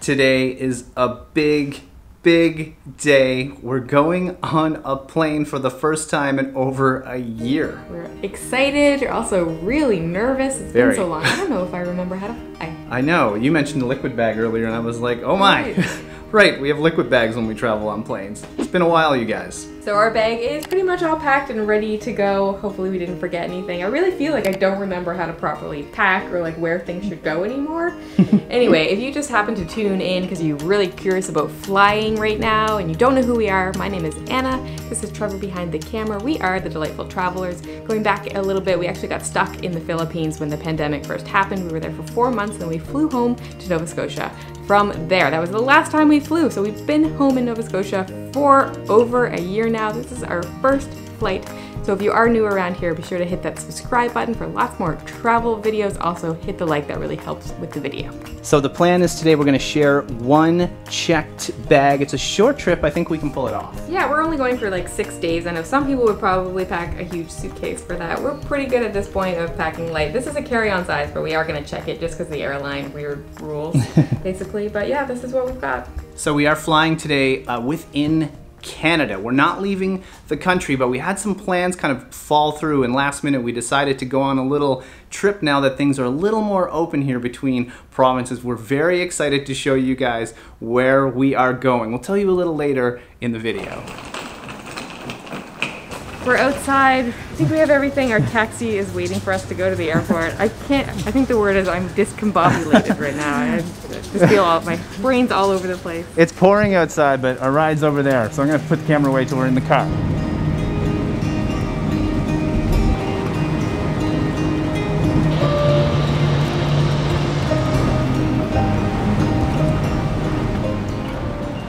Today is a big day. We're going on a plane for the first time in over a year. We're excited. You're also really nervous. It's been so long. I don't know if I remember how to fly. I know. You mentioned the liquid bag earlier and I was like, oh my. Right, we have liquid bags when we travel on planes. It's been a while, you guys. So our bag is pretty much all packed and ready to go. Hopefully we didn't forget anything. I really feel like I don't remember how to properly pack or like where things should go anymore. Anyway, if you just happen to tune in because you're really curious about flying right now and you don't know who we are, my name is Anna. This is Trevor behind the camera. We are the Delightful Travelers. Going back a little bit, we actually got stuck in the Philippines when the pandemic first happened. We were there for 4 months and we flew home to Nova Scotia. From there, that was the last time we flew. So we've been home in Nova Scotia for over a year now. This is our first flight. So if you are new around here, be sure to hit that subscribe button for lots more travel videos. Also hit the like, that really helps with the video. So the plan is today we're gonna share one checked bag. It's a short trip, I think we can pull it off. Yeah, we're only going for like 6 days. I know some people would probably pack a huge suitcase for that. We're pretty good at this point of packing light. This is a carry-on size, but we are gonna check it just because the airline weird rules, basically. But yeah, this is what we've got. So we are flying today within Canada. We're not leaving the country, but we had some plans kind of fall through and last minute we decided to go on a little trip now that things are a little more open here between provinces. We're very excited to show you guys where we are going. We'll tell you a little later in the video. We're outside. I think we have everything. Our taxi is waiting for us to go to the airport. I think the word is I'm discombobulated right now. I just feel my brain's all over the place. It's pouring outside, but our ride's over there. So I'm gonna put the camera away till we're in the car.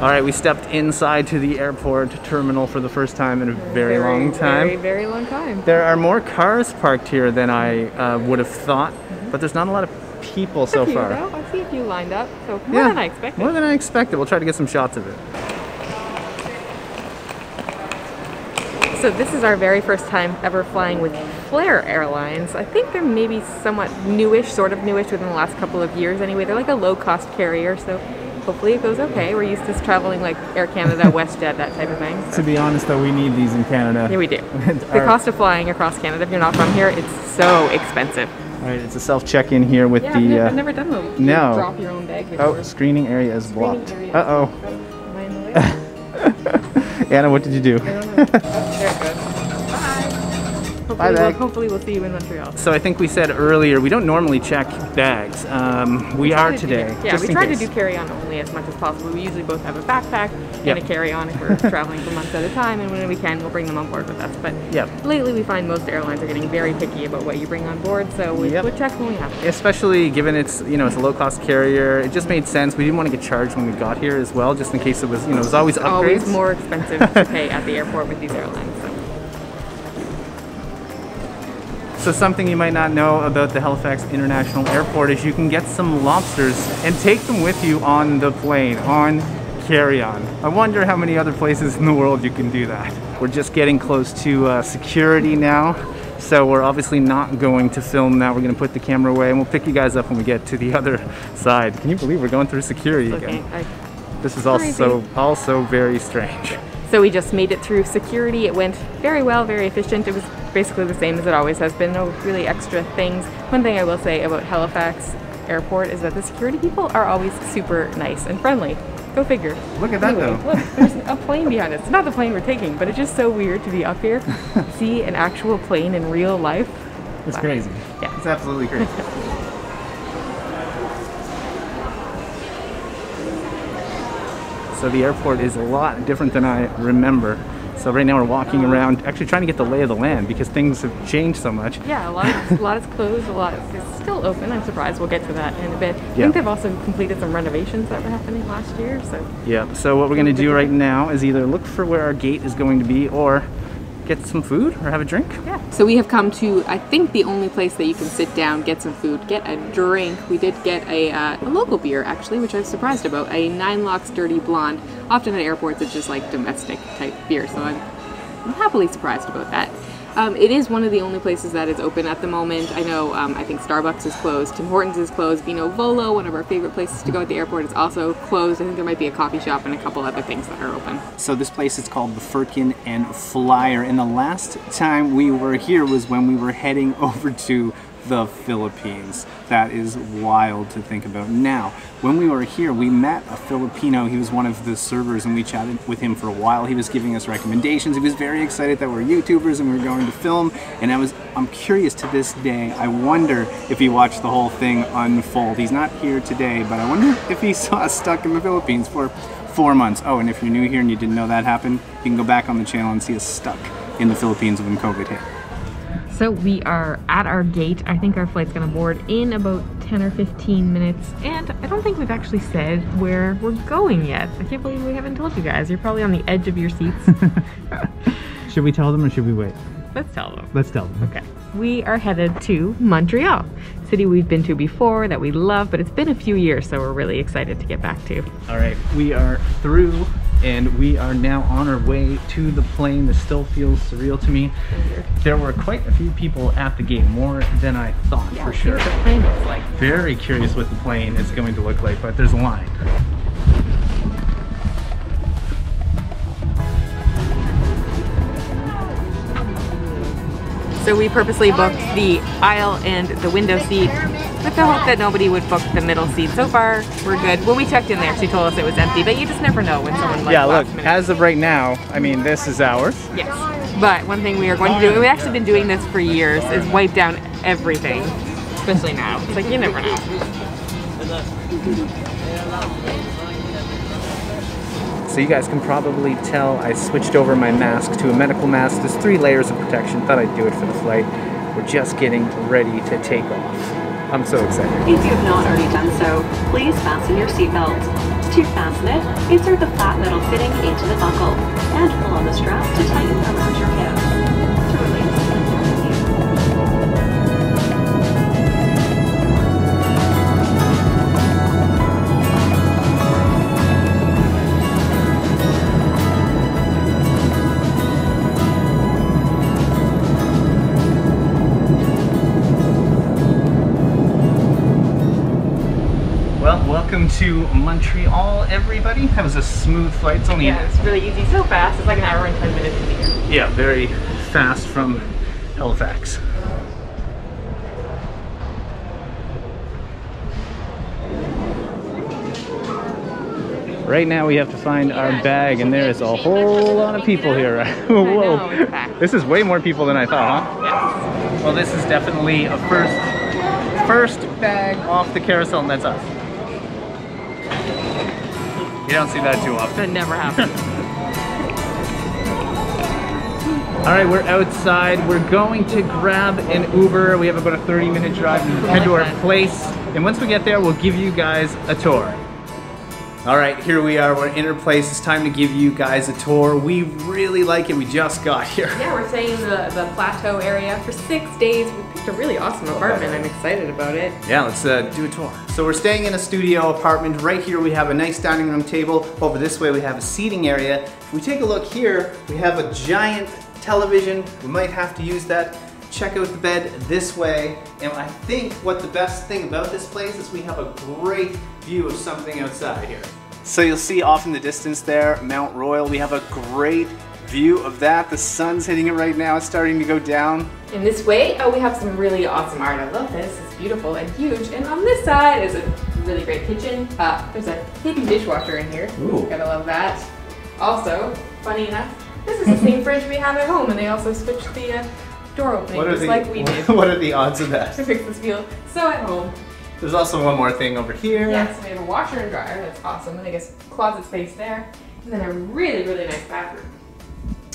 All right, we stepped inside to the airport terminal for the first time in a very long time. Very long time. There are more cars parked here than I would have thought, but there's not a lot of people so far. Though. I see a few lined up, so more than I expected. More than I expected. We'll try to get some shots of it. So this is our very first time ever flying with Flair Airlines. I think they're maybe somewhat newish, sort of newish within the last couple of years anyway. They're like a low-cost carrier, so hopefully it goes okay. We're used to traveling like Air Canada, WestJet, that type of thing. So. To be honest though, we need these in Canada. Yeah, we do. The cost of flying across Canada, if you're not from here, it's so expensive. All right, it's a self-check-in here with the... Yeah, I've never done those. No. You drop your own bag before. Oh, screening area is blocked. Uh-oh. Am I in the way? Anna, what did you do? I don't know. There it goes. Hopefully we'll see you in Montreal. So I think we said earlier, we don't normally check bags. We are today. We try to do carry-on only as much as possible. We usually both have a backpack and a carry-on if we're traveling for months at a time, and when we can, we'll bring them on board with us. But lately we find most airlines are getting very picky about what you bring on board, so we'll check when we have to. Especially given it's, you know, it's a low-cost carrier, it just made sense. We didn't want to get charged when we got here as well, just in case it was, you know, it was always upgrades. Always more expensive to pay at the airport with these airlines. So. So something you might not know about the Halifax International Airport is you can get some lobsters and take them with you on the plane, on carry-on. I wonder how many other places in the world you can do that. We're just getting close to security now, so we're obviously not going to film that. We're going to put the camera away and we'll pick you guys up when we get to the other side. Can you believe we're going through security again? This is also very strange. So we just made it through security. It went very well, very efficient. It was basically the same as it always has been, no really extra things. One thing I will say about Halifax Airport is that the security people are always super nice and friendly. Go figure. Look at that though. Look, there's a plane behind us. It's not the plane we're taking, but it's just so weird to be up here, see an actual plane in real life. It's crazy. Yeah. It's absolutely crazy. So the airport is a lot different than I remember. So right now we're walking around, actually trying to get the lay of the land because things have changed so much. Yeah, a lot is closed, a lot is still open. I'm surprised. We'll get to that in a bit. I think they've also completed some renovations that were happening last year. So. Yeah, so what we're going to do right now is either look for where our gate is going to be or get some food or have a drink. Yeah. So we have come to, I think, the only place that you can sit down, get some food, get a drink. We did get a local beer, actually, which I was surprised about, a Nine Locks Dirty Blonde. Often at airports, it's just like domestic type beer, so I'm happily surprised about that. It is one of the only places that is open at the moment. I know, I think Starbucks is closed, Tim Hortons is closed, Vino Volo, one of our favorite places to go at the airport, is also closed. I think there might be a coffee shop and a couple other things that are open. So this place is called the Firkin and Flyer, and the last time we were here was when we were heading over to the Philippines. That is wild to think about. Now, when we were here, we met a Filipino. He was one of the servers, and we chatted with him for a while. He was giving us recommendations. He was very excited that we're YouTubers and we were going to film. And I'm curious to this day. I wonder if he watched the whole thing unfold. He's not here today, but I wonder if he saw us stuck in the Philippines for 4 months. Oh, and if you're new here and you didn't know that happened, you can go back on the channel and see us stuck in the Philippines when COVID hit. So we are at our gate. I think our flight's gonna board in about 10 or 15 minutes. And I don't think we've actually said where we're going yet. I can't believe we haven't told you guys. You're probably on the edge of your seats. Should we tell them or should we wait? Let's tell them. Let's tell them. Okay. We are headed to Montreal, a city we've been to before that we love, but it's been a few years, so we're really excited to get back to. All right, we are through and we are now on our way to the plane. This still feels surreal to me. There were quite a few people at the gate, more than I thought, yeah, for sure. Like, very curious what the plane is going to look like, but there's a line. So we purposely booked the aisle and the window seat with the hope that nobody would book the middle seat. So far, we're good. When we checked in there, she told us it was empty, but you just never know when someone like, yeah, look, as of right now, I mean, this is ours. Yes, but one thing we are going to do, and we've actually been doing this for years, is wipe down everything, especially now. It's like, you never know. So you guys can probably tell I switched over my mask to a medical mask. There's 3 layers of protection. Thought I'd do it for the flight. We're just getting ready to take off. I'm so excited. If you have not already done so, please fasten your seatbelt. To fasten it, insert the flat metal fitting into the buckle and pull on the strap to tighten around your hip. To Welcome to Montreal, everybody. That was a smooth flight. It's only, yeah, it's really easy, so fast. It's like an hour and 10 minutes in the air. Yeah, very fast from Halifax. Right now we have to find our bag, and there is a whole lot of people here. Whoa, this is way more people than I thought, huh? Yes. Well, this is definitely a first bag off the carousel, and that's us. You don't see that too often. That never happens. All right, we're outside. We're going to grab an Uber. We have about a 30-minute drive and head to our place. And once we get there, we'll give you guys a tour. All right, here we are. We're in our place. It's time to give you guys a tour. We really like it. We just got here. Yeah, we're staying in the Plateau area for 6 days. We picked a really awesome apartment. I'm excited about it. Yeah, let's do a tour. So we're staying in a studio apartment. Right here we have a nice dining room table. Over this way we have a seating area. If we take a look here, we have a giant television. We might have to use that. Check out the bed this way, and I think what the best thing about this place is we have a great view of something outside here. So you'll see off in the distance there, Mount Royal. We have a great view of that. The sun's hitting it right now. It's starting to go down. In this way, oh, we have some really awesome art. I love this. It's beautiful and huge. And on this side is a really great kitchen. There's a hidden dishwasher in here. Ooh. Gotta love that. Also, funny enough, this is the same fridge we have at home, and they also switched the door opening, just like we did. What are the odds of that? To fix this feel so at home. There's also one more thing over here. Yes, we have a washer and dryer. That's awesome. I guess closet space there. And then a really, really nice bathroom.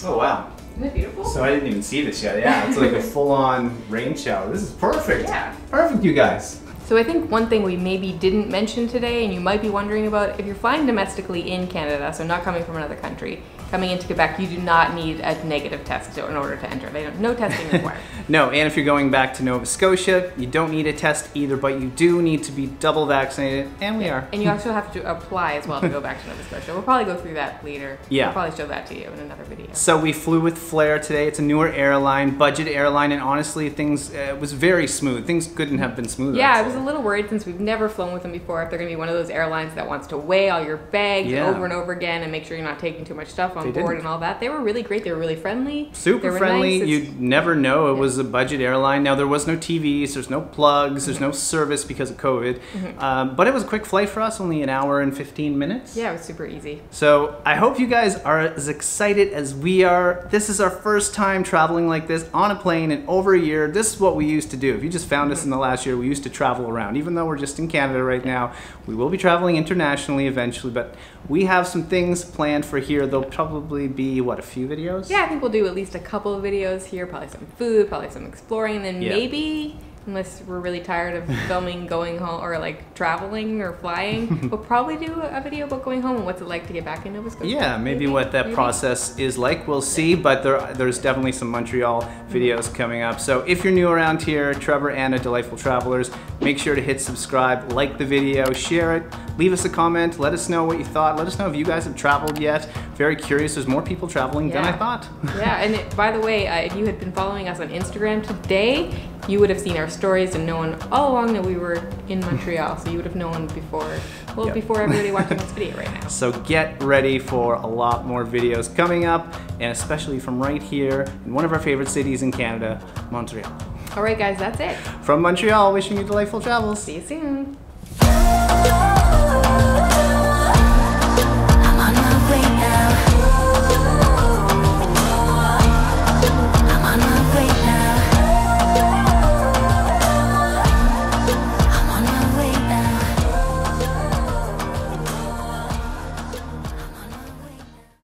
Oh, wow. Isn't it beautiful? So I didn't even see this yet. Yeah, it's like a full-on rain shower. This is perfect. Yeah. Perfect, you guys. So I think one thing we maybe didn't mention today, and you might be wondering about, if you're flying domestically in Canada, so not coming from another country, coming into Quebec, you do not need a negative test in order to enter. They don't, no testing required. No, and if you're going back to Nova Scotia, you don't need a test either, but you do need to be double vaccinated, and we are. And you also have to apply as well to go back to Nova Scotia. We'll probably go through that later. Yeah. We'll probably show that to you in another video. So we flew with Flair today. It's a newer airline, budget airline, and honestly, things was very smooth. Things couldn't have been smoother. Yeah, I was a little worried since we've never flown with them before if they're going to be one of those airlines that wants to weigh all your bags over and over again and make sure you're not taking too much stuff on board and all that. They were really great. They were really friendly. Super friendly. Nice. You never know. It was a budget airline. Now, there was no TVs. There's no plugs. There's no service because of COVID. But it was a quick flight for us, only an hour and 15 minutes. Yeah, it was super easy. So I hope you guys are as excited as we are. This is our first time traveling like this on a plane in over a year. This is what we used to do. If you just found us in the last year, we used to travel around. Even though we're just in Canada right now, we will be traveling internationally eventually, but we have some things planned for here. There'll probably be, what, a few videos? Yeah, I think we'll do at least a couple of videos here, probably some food, probably some exploring, and then maybe, unless we're really tired of filming going home or like traveling or flying, we'll probably do a video about going home and what's it like to get back in Nova Scotia. Yeah, maybe what that process is like, we'll see, but there's definitely some Montreal videos coming up. So if you're new around here, Trevor, Anna, Delightful Travelers, make sure to hit subscribe, like the video, share it, leave us a comment, let us know what you thought, let us know if you guys have traveled yet. Very curious, there's more people traveling than I thought. Yeah, and by the way, if you had been following us on Instagram today, you would have seen our stories and known all along that we were in Montreal, so you would have known before, well, before everybody watching this video right now. So get ready for a lot more videos coming up, and especially from right here in one of our favorite cities in Canada, Montreal. All right, guys, that's it. From Montreal, wishing you delightful travels. See you soon.